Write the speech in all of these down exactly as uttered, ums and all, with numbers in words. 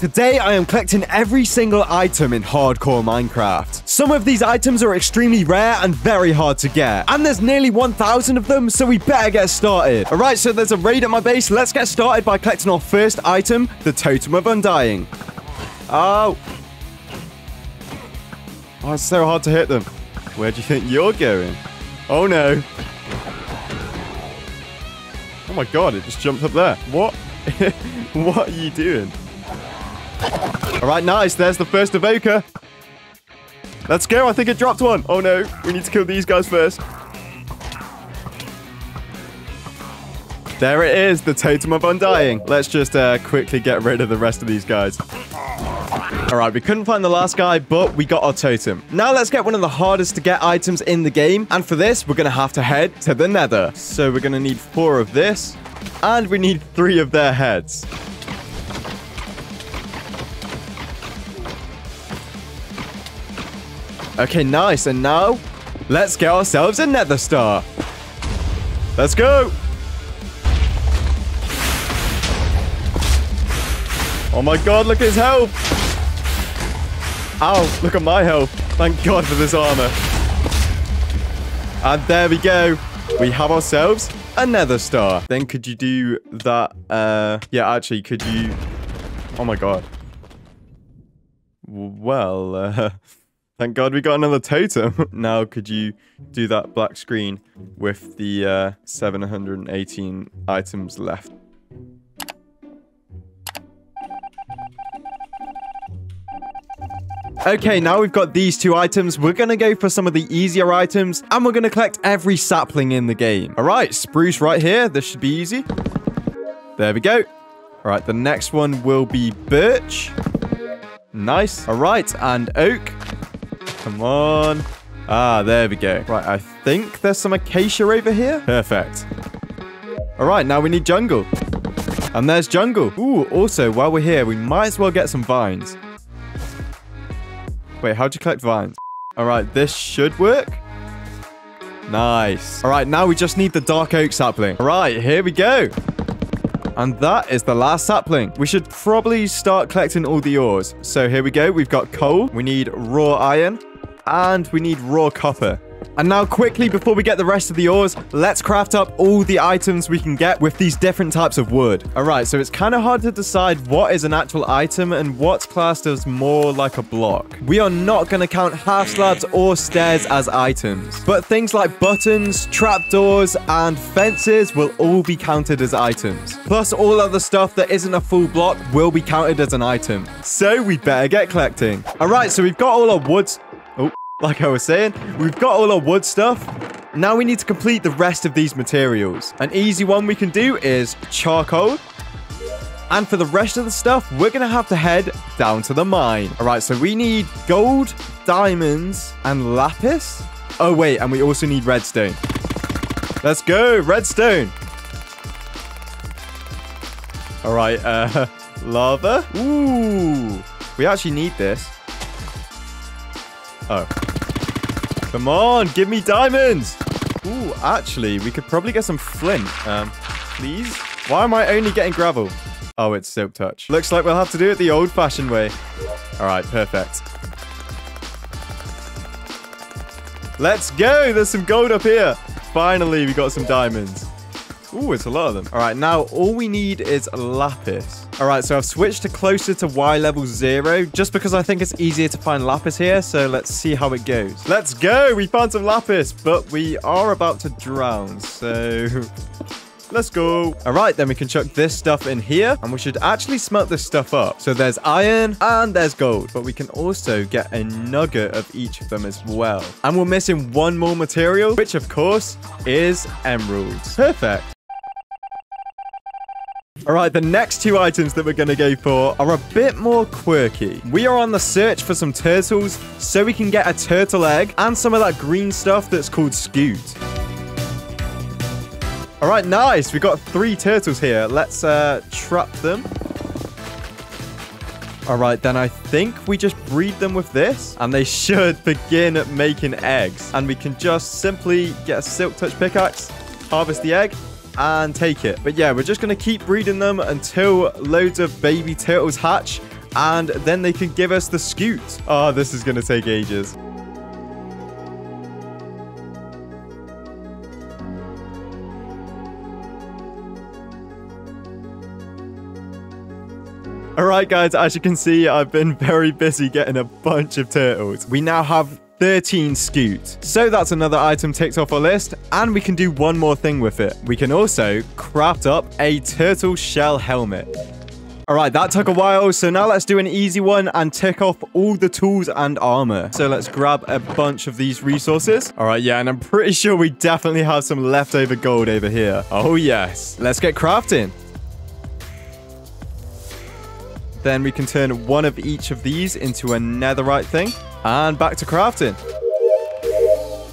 Today I am collecting every single item in Hardcore Minecraft. Some of these items are extremely rare and very hard to get, and there's nearly one thousand of them, so we better get started. Alright, so there's a raid at my base. Let's get started by collecting our first item, the Totem of Undying. Oh. Oh, it's so hard to hit them. Where do you think you're going? Oh no. Oh my god, it just jumped up there. What? What are you doing? Alright, nice. There's the first evoker. Let's go. I think it dropped one. Oh no. We need to kill these guys first. There it is. The Totem of Undying. Let's just uh, quickly get rid of the rest of these guys. Alright, we couldn't find the last guy, but we got our totem. Now let's get one of the hardest to get items in the game. And for this, we're going to have to head to the Nether. So we're going to need four of this. And we need three of their heads. Okay, nice. And now, let's get ourselves a Nether Star. Let's go. Oh my god, look at his health. Ow, look at my health. Thank god for this armor. And there we go. We have ourselves a Nether Star. Then could you do that? Uh, yeah, actually, could you... Oh my god. Well, uh... thank god we got another totem. Now, could you do that black screen with the uh, seven hundred eighteen items left? Okay, now we've got these two items. We're going to go for some of the easier items, and we're going to collect every sapling in the game. All right, spruce right here. This should be easy. There we go. All right, the next one will be birch. Nice. All right, and oak. Come on. Ah, there we go. Right, I think there's some acacia over here. Perfect. All right, now we need jungle. And there's jungle. Ooh, also, while we're here, we might as well get some vines. Wait, how'd you collect vines? All right, this should work. Nice. All right, now we just need the dark oak sapling. All right, here we go. And that is the last sapling. We should probably start collecting all the ores. So here we go. We've got coal. We need raw iron. And we need raw copper. And now quickly, before we get the rest of the ores, let's craft up all the items we can get with these different types of wood. All right, so it's kind of hard to decide what is an actual item and what's classed as more like a block. We are not going to count half slabs or stairs as items, but things like buttons, trapdoors, and fences will all be counted as items. Plus, all other stuff that isn't a full block will be counted as an item. So we better get collecting. All right, so we've got all our woods. Oh. Like I was saying, we've got all our wood stuff. Now we need to complete the rest of these materials. An easy one we can do is charcoal. And for the rest of the stuff, we're going to have to head down to the mine. All right, so we need gold, diamonds, and lapis. Oh, wait, and we also need redstone. Let's go, redstone. All right, uh, lava. Ooh, we actually need this. Oh. Come on, give me diamonds. Ooh, actually, we could probably get some flint. Um, please? Why am I only getting gravel? Oh, it's silk touch. Looks like we'll have to do it the old-fashioned way. All right, perfect. Let's go. There's some gold up here. Finally, we got some diamonds. Ooh, it's a lot of them. All right, now all we need is lapis. All right, so I've switched to closer to Y level zero just because I think it's easier to find lapis here. So let's see how it goes. Let's go. We found some lapis, but we are about to drown. So let's go. All right, then we can chuck this stuff in here and we should actually smelt this stuff up. So there's iron and there's gold, but we can also get a nugget of each of them as well. And we're missing one more material, which of course is emeralds. Perfect. All right, the next two items that we're going to go for are a bit more quirky. We are on the search for some turtles so we can get a turtle egg and some of that green stuff that's called Scute. All right, nice. We've got three turtles here. Let's uh, trap them. All right, then I think we just breed them with this and they should begin making eggs. And we can just simply get a silk touch pickaxe, harvest the egg, and take it. But yeah, we're just going to keep breeding them until loads of baby turtles hatch and then they could give us the Scute. Oh, this is going to take ages. Alright guys, as you can see, I've been very busy getting a bunch of turtles. We now have thirteen Scute. So that's another item ticked off our list, and we can do one more thing with it. We can also craft up a turtle shell helmet. Alright, that took a while, so now let's do an easy one and tick off all the tools and armor. So let's grab a bunch of these resources. Alright, yeah, and I'm pretty sure we definitely have some leftover gold over here. Oh yes, let's get crafting. Then we can turn one of each of these into a netherite thing. And back to crafting.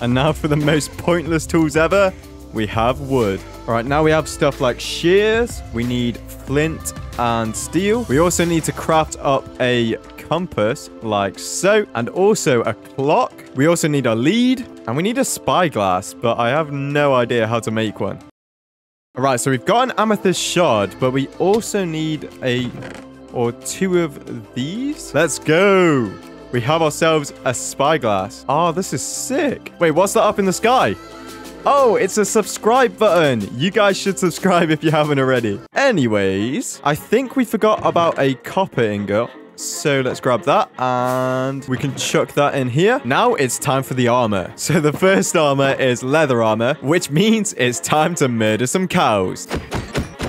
And now for the most pointless tools ever, we have wood. All right, now we have stuff like shears. We need flint and steel. We also need to craft up a compass like so. And also a clock. We also need a lead. And we need a spyglass, but I have no idea how to make one. All right, so we've got an amethyst shard, but we also need a... or two of these. Let's go. We have ourselves a spyglass. Oh, this is sick. Wait, what's that up in the sky? Oh, it's a subscribe button. You guys should subscribe if you haven't already. Anyways, I think we forgot about a copper ingot. So let's grab that and we can chuck that in here. Now it's time for the armor. So the first armor is leather armor, which means it's time to murder some cows.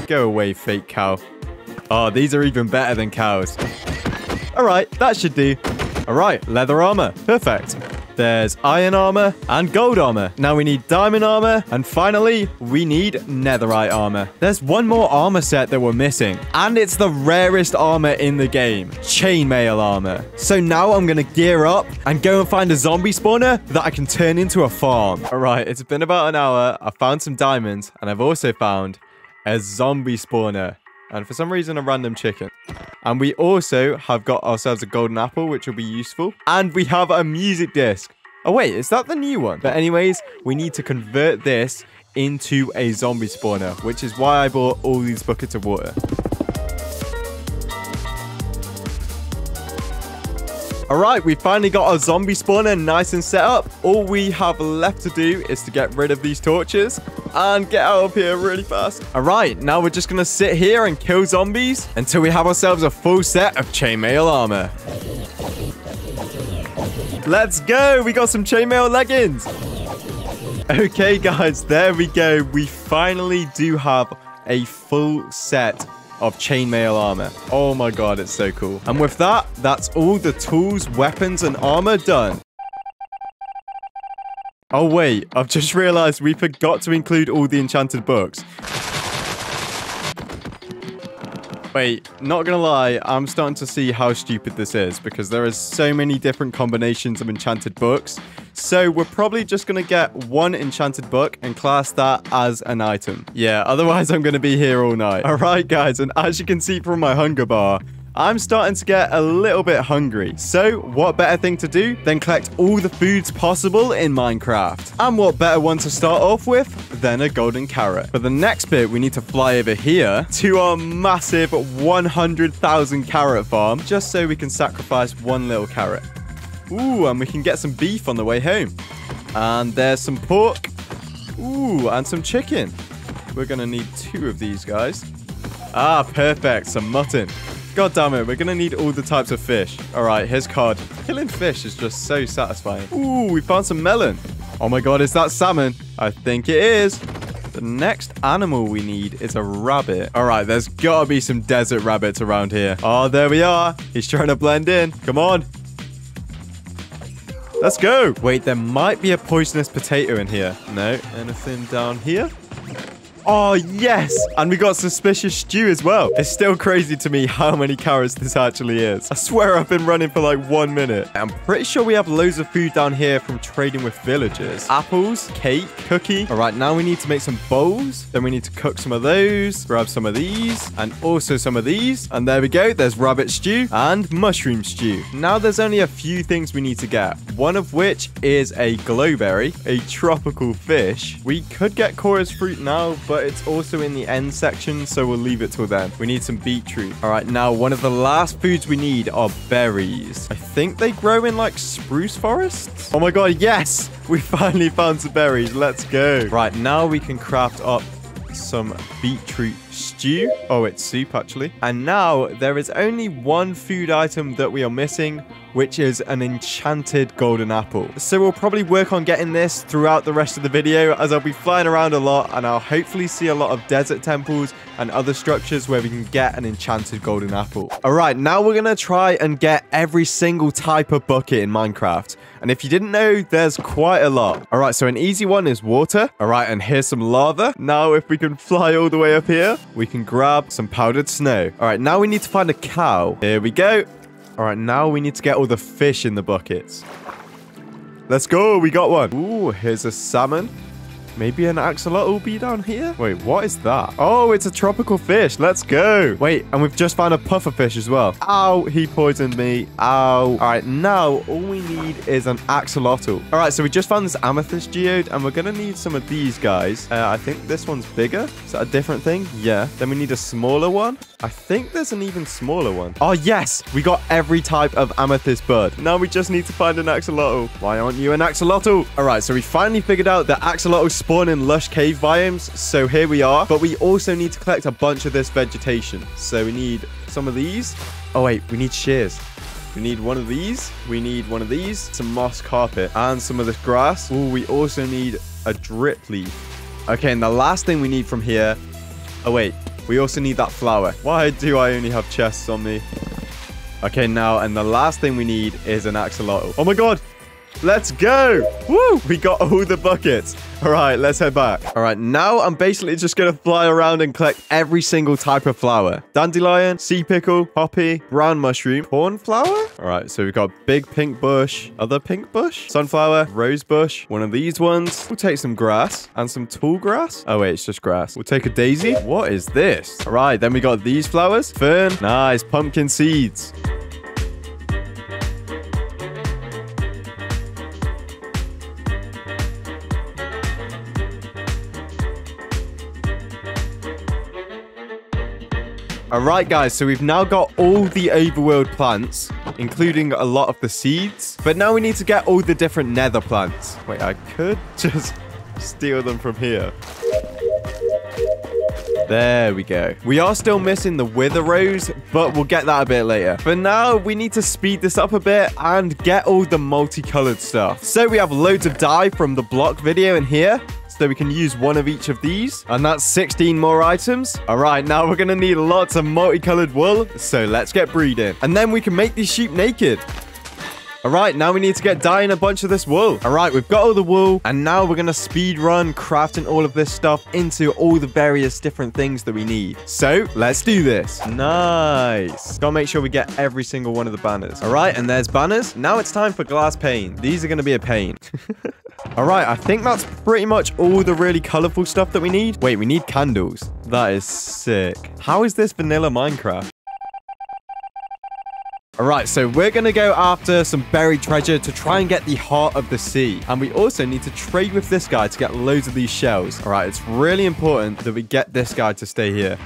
Go away, fake cow. Oh, these are even better than cows. All right, that should do. All right, leather armor. Perfect. There's iron armor and gold armor. Now we need diamond armor. And finally, we need netherite armor. There's one more armor set that we're missing. And it's the rarest armor in the game. Chainmail armor. So now I'm going to gear up and go and find a zombie spawner that I can turn into a farm. All right, it's been about an hour. I found some diamonds. And I've also found a zombie spawner. And for some reason, a random chicken. And we also have got ourselves a golden apple, which will be useful. And we have a music disc. Oh, wait, is that the new one? But anyways, we need to convert this into a zombie spawner, which is why I bought all these buckets of water. All right, we finally got our zombie spawner nice and set up. All we have left to do is to get rid of these torches and get out of here really fast. All right, now we're just going to sit here and kill zombies until we have ourselves a full set of chainmail armor. Let's go. We got some chainmail leggings. Okay, guys, there we go. We finally do have a full set of chainmail armor. Oh my god, it's so cool. And with that, that's all the tools, weapons, and armor done. Oh wait, I've just realized we forgot to include all the enchanted books. Wait, not gonna lie, I'm starting to see how stupid this is because there is so many different combinations of enchanted books. So we're probably just gonna get one enchanted book and class that as an item. Yeah, otherwise I'm gonna be here all night. All right, guys, and as you can see from my hunger bar, I'm starting to get a little bit hungry. So what better thing to do than collect all the foods possible in Minecraft? And what better one to start off with than a golden carrot? For the next bit, we need to fly over here to our massive one hundred thousand carrot farm, just so we can sacrifice one little carrot. Ooh, and we can get some beef on the way home. And there's some pork. Ooh, and some chicken. We're gonna need two of these guys. Ah, perfect, some mutton. God damn it, we're gonna need all the types of fish. All right, here's cod. Killing fish is just so satisfying. Ooh, we found some melon. Oh my god, is that salmon? I think it is. The next animal we need is a rabbit. All right, there's gotta be some desert rabbits around here. Oh, there we are. He's trying to blend in. Come on. Let's go. Wait, there might be a poisonous potato in here. No, anything down here? Oh, yes. And we got suspicious stew as well. It's still crazy to me how many carrots this actually is. I swear I've been running for like one minute. I'm pretty sure we have loads of food down here from trading with villagers. Apples, cake, cookie. All right, now we need to make some bowls. Then we need to cook some of those, grab some of these, and also some of these. And there we go. There's rabbit stew and mushroom stew. Now there's only a few things we need to get, one of which is a glowberry, a tropical fish. We could get Cora's fruit now, but but it's also in the end section, so we'll leave it till then. We need some beetroot. All right, now one of the last foods we need are berries. I think they grow in like spruce forests. Oh my god, yes! We finally found some berries. Let's go. Right, now we can craft up some beetroot stew. Oh, it's soup actually. And now there is only one food item that we are missing, which is an enchanted golden apple. So we'll probably work on getting this throughout the rest of the video, as I'll be flying around a lot and I'll hopefully see a lot of desert temples and other structures where we can get an enchanted golden apple. All right, now we're gonna try and get every single type of bucket in Minecraft. And if you didn't know, there's quite a lot. All right, so an easy one is water. All right, and here's some lava. Now, if we can fly all the way up here, we can grab some powdered snow. All right, now we need to find a cow. Here we go. All right, now we need to get all the fish in the buckets. Let's go, we got one. Ooh, here's a salmon. Maybe an axolotl will be down here? Wait, what is that? Oh, it's a tropical fish. Let's go. Wait, and we've just found a puffer fish as well. Ow, he poisoned me. Ow. All right, now all we need is an axolotl. All right, so we just found this amethyst geode, and we're going to need some of these guys. Uh, I think this one's bigger. Is that a different thing? Yeah. Then we need a smaller one. I think there's an even smaller one. Oh, yes. We got every type of amethyst bud. Now we just need to find an axolotl. Why aren't you an axolotl? All right, so we finally figured out that axolotl spawn in lush cave biomes, so here we are. But we also need to collect a bunch of this vegetation, so we need some of these. Oh wait, we need shears. We need one of these, we need one of these, some moss carpet, and some of this grass. Oh, we also need a drip leaf. Okay, and the last thing we need from here, oh wait, we also need that flower. Why do I only have chests on me? Okay, now, and the last thing we need is an axolotl. Oh my god, let's go. Woo, we got all the buckets. All right, let's head back. All right, now I'm basically just going to fly around and collect every single type of flower. Dandelion, sea pickle, poppy, brown mushroom, cornflower. All right, so we've got big pink bush, other pink bush, sunflower, rose bush, one of these ones. We'll take some grass and some tall grass. Oh wait, it's just grass. We'll take a daisy. What is this? All right, then we got these flowers. Fern, nice, pumpkin seeds. All right, guys, so we've now got all the overworld plants, including a lot of the seeds. But now we need to get all the different nether plants. Wait, I could just steal them from here. There we go. We are still missing the wither rose, but we'll get that a bit later. For now, we need to speed this up a bit and get all the multicolored stuff. So we have loads of dye from the block video in here, so we can use one of each of these. And that's sixteen more items. All right, now we're going to need lots of multicolored wool. So let's get breeding. And then we can make these sheep naked. All right, now we need to get dyeing a bunch of this wool. All right, we've got all the wool. And now we're going to speed run crafting all of this stuff into all the various different things that we need. So let's do this. Nice. Gotta make sure we get every single one of the banners. All right, and there's banners. Now it's time for glass pane. These are going to be a pain. All right, I think that's pretty much all the really colorful stuff that we need. Wait, we need candles. That is sick. How is this vanilla Minecraft? All right, so we're going to go after some buried treasure to try and get the heart of the sea. And we also need to trade with this guy to get loads of these shells. All right, it's really important that we get this guy to stay here.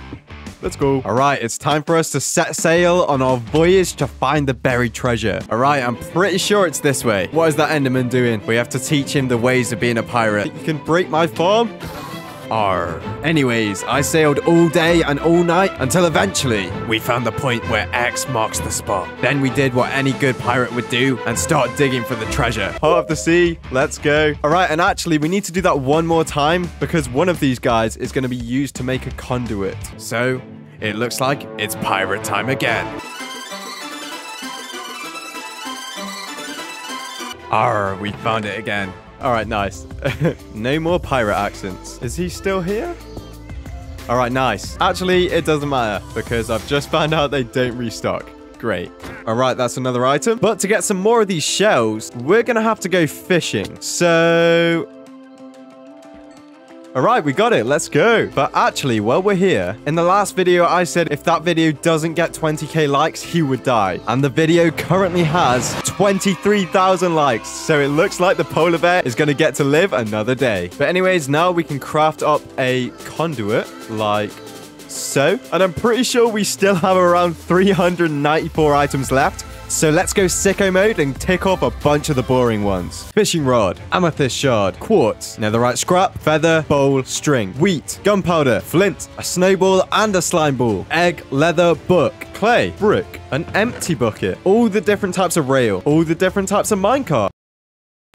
Let's go. All right, it's time for us to set sail on our voyage to find the buried treasure. All right, I'm pretty sure it's this way. What is that Enderman doing? We have to teach him the ways of being a pirate. You can break my farm? Arr. Anyways, I sailed all day and all night until eventually we found the point where X marks the spot. Then we did what any good pirate would do and start digging for the treasure. Heart of the sea, let's go. All right, and actually we need to do that one more time because one of these guys is going to be used to make a conduit. So it looks like it's pirate time again. Arr, we found it again. All right, nice. No more pirate accents. Is he still here? All right, nice. Actually, it doesn't matter because I've just found out they don't restock. Great. All right, that's another item. But to get some more of these shells, we're going to have to go fishing. So... all right, we got it. Let's go. But actually, while we're here, in the last video, I said if that video doesn't get twenty K likes, he would die. And the video currently has twenty-three thousand likes, so it looks like the polar bear is going to get to live another day. But anyways, now we can craft up a conduit like so, and I'm pretty sure we still have around three hundred ninety-four items left. So let's go sicko mode and tick off a bunch of the boring ones. Fishing rod, amethyst shard, quartz, netherite scrap, feather, bowl, string, wheat, gunpowder, flint, a snowball and a slime ball, egg, leather, book, clay, brick, an empty bucket, all the different types of rail, all the different types of minecart.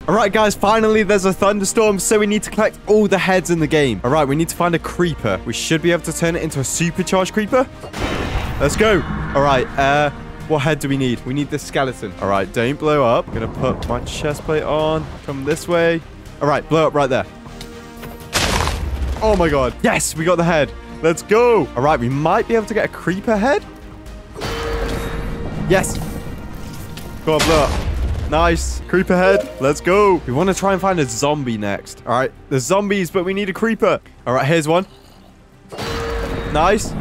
Alright guys, finally there's a thunderstorm, so we need to collect all the heads in the game. Alright, we need to find a creeper. We should be able to turn it into a supercharged creeper. Let's go. Alright, uh... what head do we need? We need the skeleton. All right, don't blow up. I'm going to put my chest plate on. Come this way. All right, blow up right there. Oh, my God. Yes, we got the head. Let's go. All right, we might be able to get a creeper head. Yes. Go on, blow up. Nice. Creeper head. Let's go. We want to try and find a zombie next. All right, there's zombies, but we need a creeper. All right, here's one. Nice.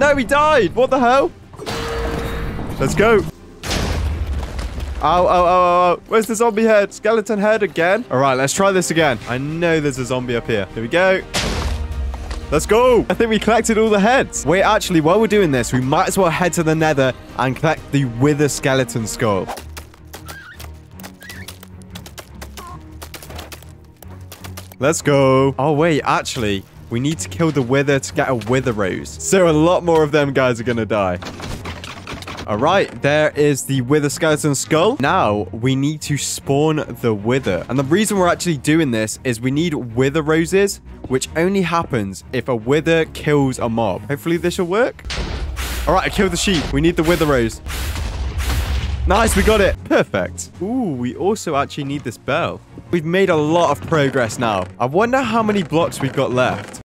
No, he died. What the hell? Let's go. Ow, ow, ow, ow. Where's the zombie head? Skeleton head again. All right, let's try this again. I know there's a zombie up here. Here we go. Let's go. I think we collected all the heads. Wait, actually, while we're doing this, we might as well head to the nether and collect the wither skeleton skull. Let's go. Oh, wait, actually, we need to kill the wither to get a wither rose. So a lot more of them guys are going to die. All right, there is the wither skeleton skull. Now, we need to spawn the wither. And the reason we're actually doing this is we need wither roses, which only happens if a wither kills a mob. Hopefully this will work. All right, I killed the sheep. We need the wither rose. Nice, we got it. Perfect. Ooh, we also actually need this bell. We've made a lot of progress now. I wonder how many blocks we've got left.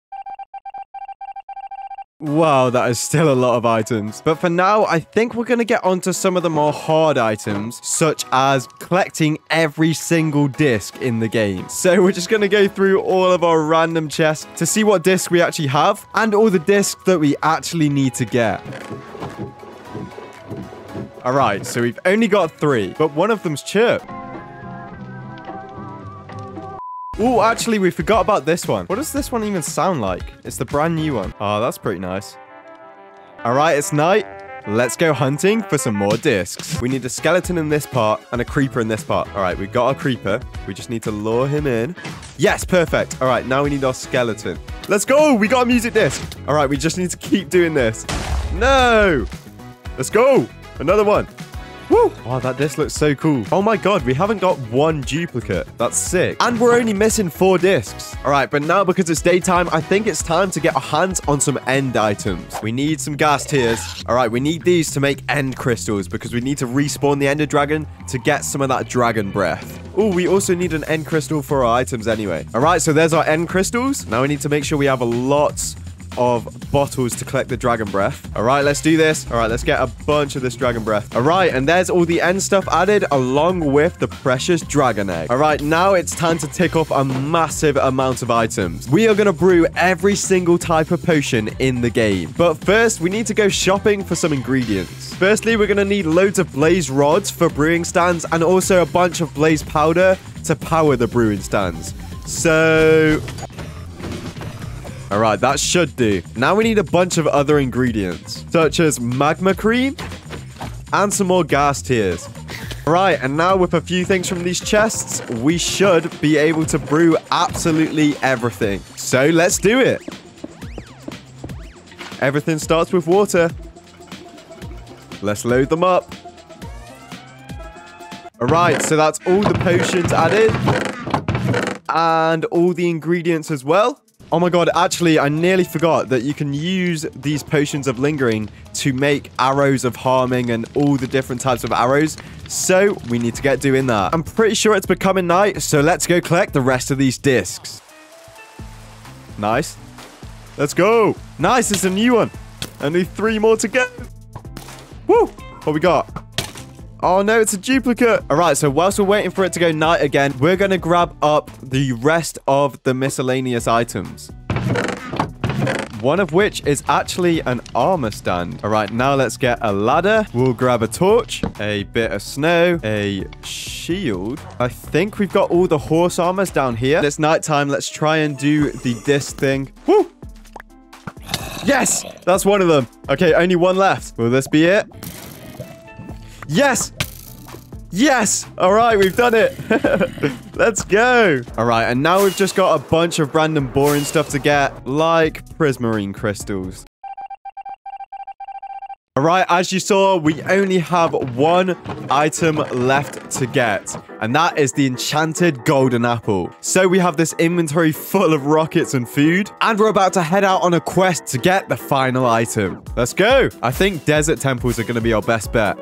Wow, that is still a lot of items. But for now, I think we're going to get onto some of the more hard items, such as collecting every single disc in the game. So we're just going to go through all of our random chests to see what disc we actually have and all the discs that we actually need to get. All right, so we've only got three, but one of them's chirp. Oh, actually, we forgot about this one. What does this one even sound like? It's the brand new one. Oh, that's pretty nice. All right, it's night. Let's go hunting for some more discs. We need a skeleton in this part and a creeper in this part. All right, we've got our creeper. We just need to lure him in. Yes, perfect. All right, now we need our skeleton. Let's go. We got a music disc. All right, we just need to keep doing this. No. Let's go. Another one. Woo! Oh, that disc looks so cool. Oh my God, we haven't got one duplicate. That's sick. And we're only missing four discs. All right, but now because it's daytime, I think it's time to get our hands on some end items. We need some gas tears. All right, we need these to make end crystals because we need to respawn the ender dragon to get some of that dragon breath. Oh, we also need an end crystal for our items anyway. All right, so there's our end crystals. Now we need to make sure we have a lot of bottles to collect the dragon breath. All right, let's do this. All right, let's get a bunch of this dragon breath. All right, and there's all the end stuff added along with the precious dragon egg. All right, now it's time to tick off a massive amount of items. We are going to brew every single type of potion in the game. But first, we need to go shopping for some ingredients. Firstly, we're going to need loads of blaze rods for brewing stands and also a bunch of blaze powder to power the brewing stands. So... all right, that should do. Now we need a bunch of other ingredients, such as magma cream and some more gas tiers. All right, and now with a few things from these chests, we should be able to brew absolutely everything. So let's do it. Everything starts with water. Let's load them up. All right, so that's all the potions added and all the ingredients as well. Oh my God, actually, I nearly forgot that you can use these potions of lingering to make arrows of harming and all the different types of arrows. So we need to get doing that. I'm pretty sure it's becoming night, so let's go collect the rest of these discs. Nice. Let's go. Nice, it's a new one. Only three more to go. Woo, what we got? Oh no, it's a duplicate. All right, so whilst we're waiting for it to go night again, we're going to grab up the rest of the miscellaneous items. one of which is actually an armor stand. All right, now let's get a ladder. We'll grab a torch, a bit of snow, a shield. I think we've got all the horse armors down here. It's nighttime. Let's try and do the disc thing. Woo! Yes! That's one of them. Okay, only one left. Will this be it? Yes! Yes! All right, we've done it. Let's go. All right, and now we've just got a bunch of random boring stuff to get, like prismarine crystals. All right, as you saw, we only have one item left to get, and that is the enchanted golden apple. So we have this inventory full of rockets and food, and we're about to head out on a quest to get the final item. Let's go. I think desert temples are going to be our best bet.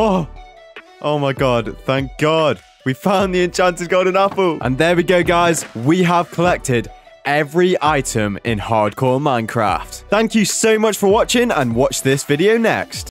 Oh, oh my God. Thank God. We found the enchanted golden apple. And there we go, guys. We have collected every item in Hardcore Minecraft. Thank you so much for watching, and watch this video next.